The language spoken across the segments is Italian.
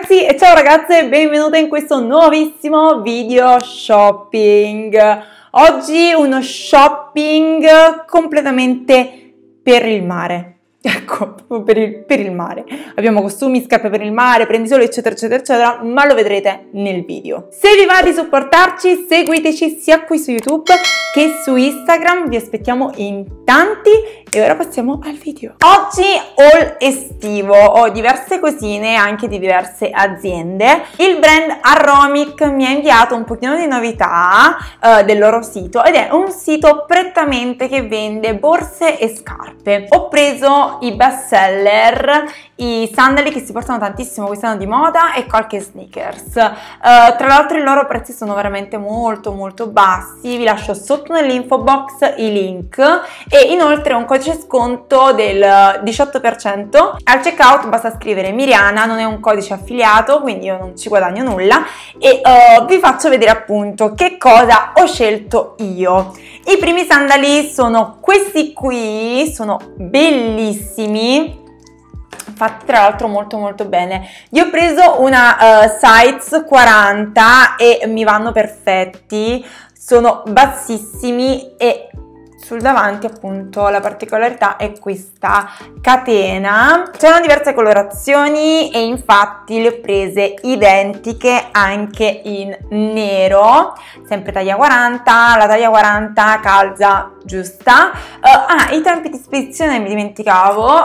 ragazzi e ciao ragazze, benvenute in questo nuovissimo video shopping. Oggi uno shopping completamente per il mare. Ecco, proprio per il mare. Abbiamo costumi, scarpe per il mare, prendisole eccetera eccetera eccetera, ma lo vedrete nel video. Se vi va di supportarci, seguiteci sia qui su YouTube che su Instagram, vi aspettiamo in tanti e ora passiamo al video. Oggi haul estivo, ho diverse cosine anche di diverse aziende. Il brand Arromic mi ha inviato un pochino di novità del loro sito ed è un sito prettamente che vende borse e scarpe. Ho preso i best seller, i sandali che si portano tantissimo quest'anno di moda e qualche sneakers. Tra l'altro i loro prezzi sono veramente molto bassi, vi lascio sotto nell'info box i link e inoltre un codice sconto del 18% al checkout, basta scrivere Miriana, non è un codice affiliato quindi io non ci guadagno nulla e vi faccio vedere appunto che cosa ho scelto io. I primi sandali sono questi qui, sono bellissimi, fatti tra l'altro molto bene. Io ho preso una size 40 e mi vanno perfetti, sono bassissimi e sul davanti appunto la particolarità è questa catena. C'erano diverse colorazioni e infatti le ho prese identiche anche in nero, sempre taglia 40, la taglia 40 calza giusta. I tempi di spedizione mi dimenticavo,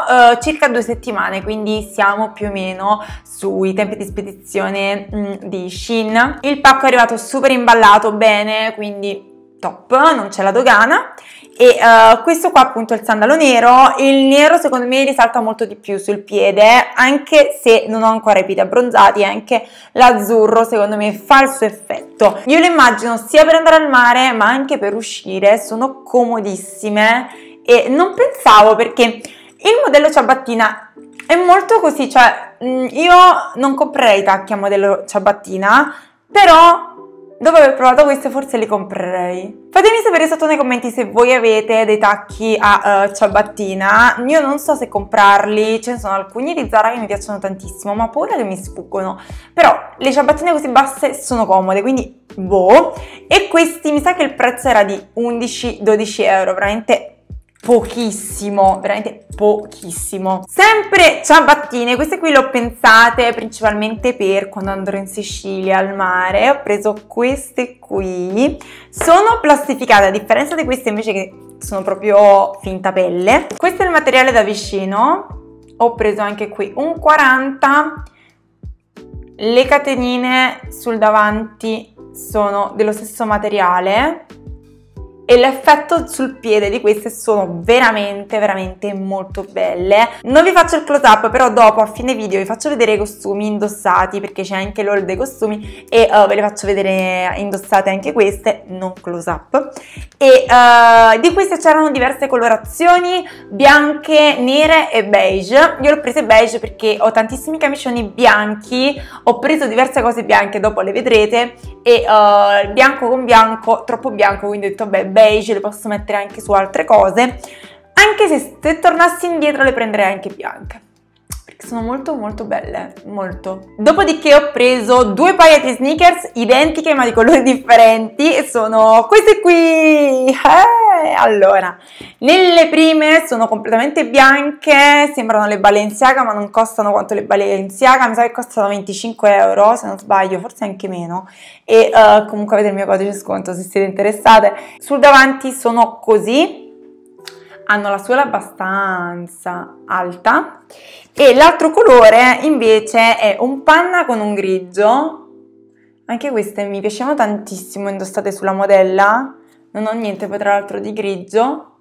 circa 2 settimane, quindi siamo più o meno sui tempi di spedizione di Shein. Il pacco è arrivato super imballato bene, quindi top, non c'è la dogana. E questo qua appunto è il sandalo nero. Il nero secondo me risalta molto di più sul piede, anche se non ho ancora i piedi abbronzati, anche l'azzurro secondo me fa il suo effetto. Io le immagino sia per andare al mare ma anche per uscire, sono comodissime e non pensavo, perché il modello ciabattina è molto così, cioè io non comprerei i tacchi a modello ciabattina, però dopo aver provato queste forse le comprerei. Fatemi sapere sotto nei commenti se voi avete dei tacchi a ciabattina. Io non so se comprarli, ce ne sono alcuni di Zara che mi piacciono tantissimo ma ho paura che mi sfuggono, però le ciabattine così basse sono comode, quindi boh. E questi mi sa che il prezzo era di 11-12 euro, veramente pochissimo, veramente pochissimo. Sempre ciabattine, queste qui le ho pensate principalmente per quando andrò in Sicilia al mare. Ho preso queste qui, sono plastificate a differenza di queste invece che sono proprio finta pelle. Questo è il materiale da vicino, ho preso anche qui un 40, le catenine sul davanti sono dello stesso materiale e l'effetto sul piede di queste sono veramente molto belle. Non vi faccio il close up, però dopo a fine video vi faccio vedere i costumi indossati, perché c'è anche l'haul dei costumi e ve le faccio vedere indossate anche queste, non close up. E di queste c'erano diverse colorazioni, bianche, nere e beige. Io le ho prese beige perché ho tantissimi camicioni bianchi, ho preso diverse cose bianche, dopo le vedrete, e bianco con bianco, troppo bianco, quindi ho detto beh, beige le posso mettere anche su altre cose, anche se tornassi indietro le prenderei anche bianche, perché sono molto belle, molto. Dopodiché ho preso 2 paia di sneakers identiche ma di colori differenti e sono queste qui. Allora, nelle prime sono completamente bianche, sembrano le Balenciaga ma non costano quanto le Balenciaga, mi sa che costano 25 euro, se non sbaglio, forse anche meno, e comunque avete il mio codice sconto se siete interessate. Sul davanti sono così, hanno la suola abbastanza alta, e l'altro colore invece è un panna con un grigio. Anche queste mi piacevano tantissimo indossate sulla modella, non ho niente poi tra l'altro di grigio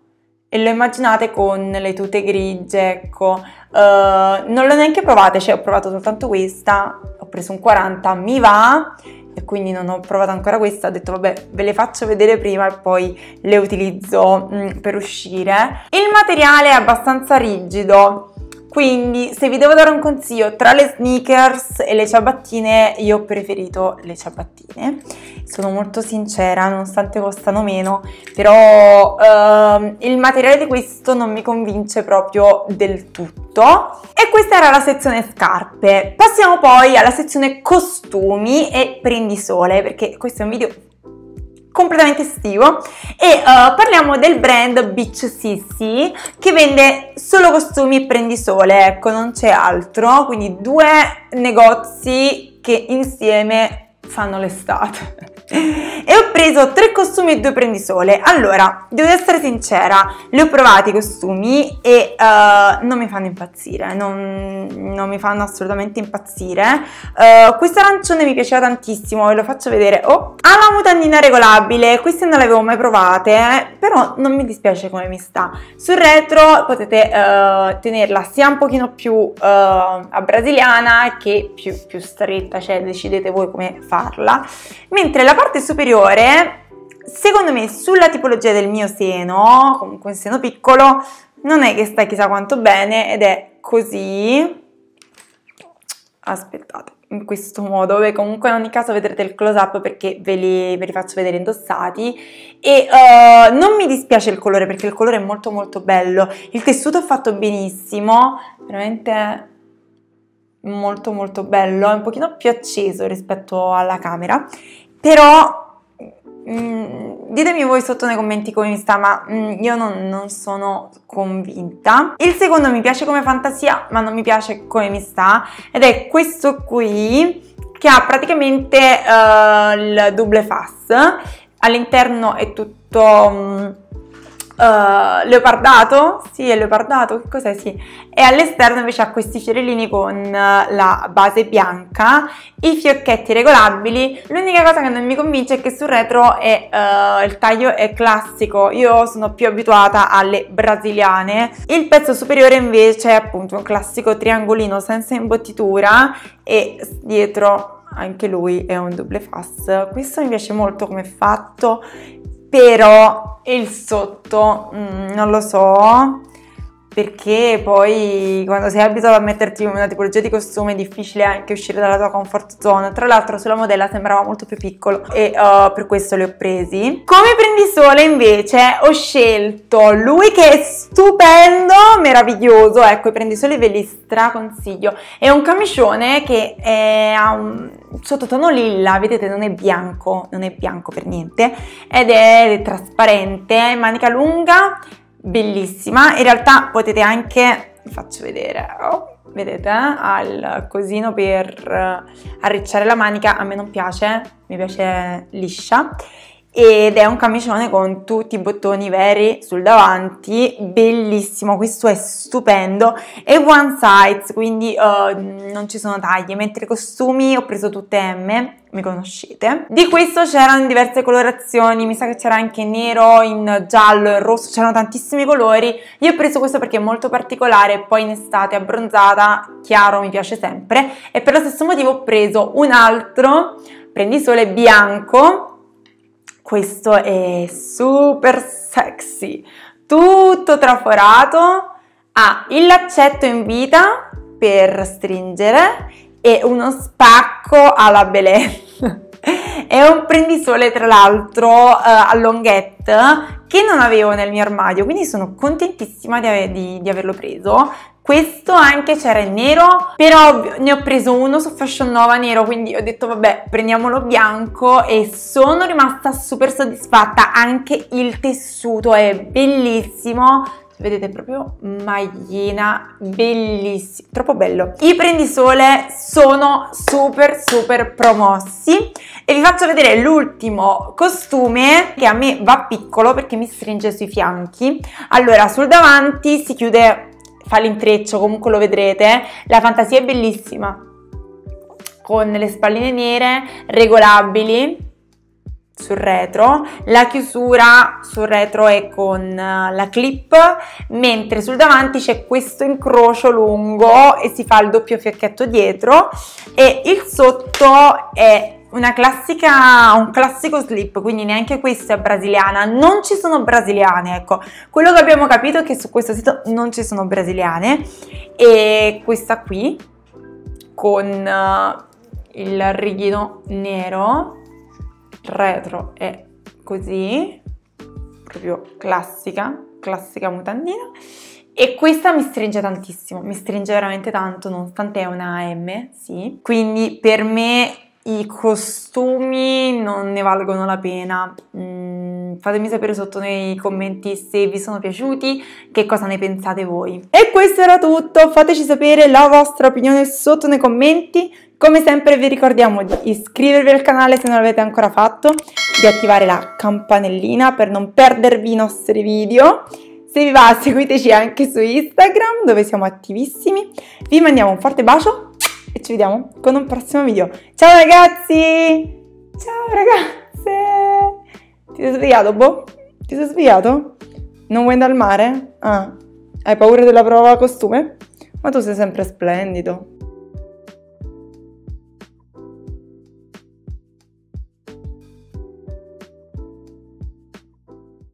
e lo immaginate con le tute grigie, ecco. Non l'ho neanche provate, cioè ho provato soltanto questa, ho preso un 40, mi va, e quindi non ho provato ancora questa, ho detto vabbè ve le faccio vedere prima e poi le utilizzo per uscire. Il materiale è abbastanza rigido, Quindi se vi devo dare un consiglio tra le sneakers e le ciabattine, io ho preferito le ciabattine, sono molto sincera, nonostante costano meno, però il materiale di questo non mi convince proprio del tutto. E questa era la sezione scarpe. Passiamo poi alla sezione costumi e prendisole, perché questo è un video completamente estivo e parliamo del brand Beach Sissi, che vende solo costumi e prendisole, ecco, non c'è altro, quindi due negozi che insieme fanno l'estate. E ho preso 3 costumi e 2 prendisole. Allora, devo essere sincera, li ho provati i costumi e non mi fanno impazzire, non mi fanno assolutamente impazzire. Questo arancione mi piaceva tantissimo, ve lo faccio vedere. Oh, ha la mutandina regolabile, queste non le avevo mai provate, però non mi dispiace come mi sta. Sul retro potete tenerla sia un pochino più a brasiliana che più stretta, cioè decidete voi come farla. Mentre la parte superiore, secondo me, sulla tipologia del mio seno, comunque un seno piccolo, non è che sta chissà quanto bene ed è così, aspettate, in questo modo. Beh, comunque in ogni caso vedrete il close up perché ve li faccio vedere indossati e non mi dispiace il colore, perché il colore è molto molto bello, il tessuto è fatto benissimo, veramente molto molto bello, è un pochino più acceso rispetto alla camera. Però ditemi voi sotto nei commenti come mi sta, ma io non sono convinta. Il secondo mi piace come fantasia, ma non mi piace come mi sta, ed è questo qui, che ha praticamente il double fast. All'interno è tutto leopardato, sì, è leopardato, che cos'è, sì, e all'esterno invece ha questi fiorellini con la base bianca, i fiocchetti regolabili. L'unica cosa che non mi convince è che sul retro è, il taglio è classico, io sono più abituata alle brasiliane. Il pezzo superiore invece è appunto un classico triangolino senza imbottitura e dietro anche lui è un double fast. Questo mi piace molto come è fatto, però il sotto non lo so, perché poi quando sei abituato a metterti una tipologia di costume è difficile anche uscire dalla tua comfort zone. Tra l'altro sulla modella sembrava molto più piccolo e per questo li ho presi. Come prendisole invece ho scelto lui, che è stupendo, meraviglioso, ecco, i prendisole ve li straconsiglio. È un camicione che ha un sottotono lilla, vedete, non è bianco, non è bianco per niente, ed è trasparente, manica lunga, bellissima. In realtà potete anche, vi faccio vedere, oh, vedete, ha il cosino per arricciare la manica, a me non piace, mi piace liscia, ed è un camicione con tutti i bottoni veri sul davanti, bellissimo, questo è stupendo. È one size, quindi non ci sono tagli, mentre i costumi ho preso tutte M, mi conoscete. Di questo c'erano diverse colorazioni, mi sa che c'era anche nero, in giallo, in rosso, c'erano tantissimi colori. Io ho preso questo perché è molto particolare, poi in estate abbronzata, chiaro, mi piace sempre, e per lo stesso motivo ho preso un altro prendisole bianco. Questo è super sexy, tutto traforato, ha il laccetto in vita per stringere e uno spacco alla Belen. È un prendisole tra l'altro a longhette, che non avevo nel mio armadio, quindi sono contentissima di averlo preso. Questo anche c'era in nero, però ne ho preso uno su Fashion Nova nero, quindi ho detto vabbè, prendiamolo bianco, e sono rimasta super soddisfatta. Anche il tessuto è bellissimo, vedete, proprio maglina, bellissimo, troppo bello. I prendisole sono super super promossi e vi faccio vedere l'ultimo costume, che a me va piccolo perché mi stringe sui fianchi. Allora, sul davanti si chiude, fa l'intreccio, comunque lo vedrete, la fantasia è bellissima, con le spalline nere regolabili sul retro, la chiusura sul retro è con la clip, mentre sul davanti c'è questo incrocio lungo e si fa il doppio fiocchetto dietro, e il sotto è un classico slip, quindi neanche questa è brasiliana, non ci sono brasiliane, ecco, quello che abbiamo capito è che su questo sito non ci sono brasiliane. E questa qui con il righino nero, retro è così, proprio classica mutandina, e questa mi stringe tantissimo, mi stringe veramente tanto, nonostante è una M, sì, quindi per me i costumi non ne valgono la pena. Fatemi sapere sotto nei commenti se vi sono piaciuti, che cosa ne pensate voi. E questo era tutto, fateci sapere la vostra opinione sotto nei commenti. Come sempre vi ricordiamo di iscrivervi al canale se non l'avete ancora fatto, di attivare la campanellina per non perdervi i nostri video. Se vi va seguiteci anche su Instagram dove siamo attivissimi. Vi mandiamo un forte bacio e ci vediamo con un prossimo video. Ciao ragazzi! Ciao ragazze! Ti sei svegliato, boh? Ti sei svegliato? Non vuoi andare al mare? Ah, hai paura della prova costume? Ma tu sei sempre splendido.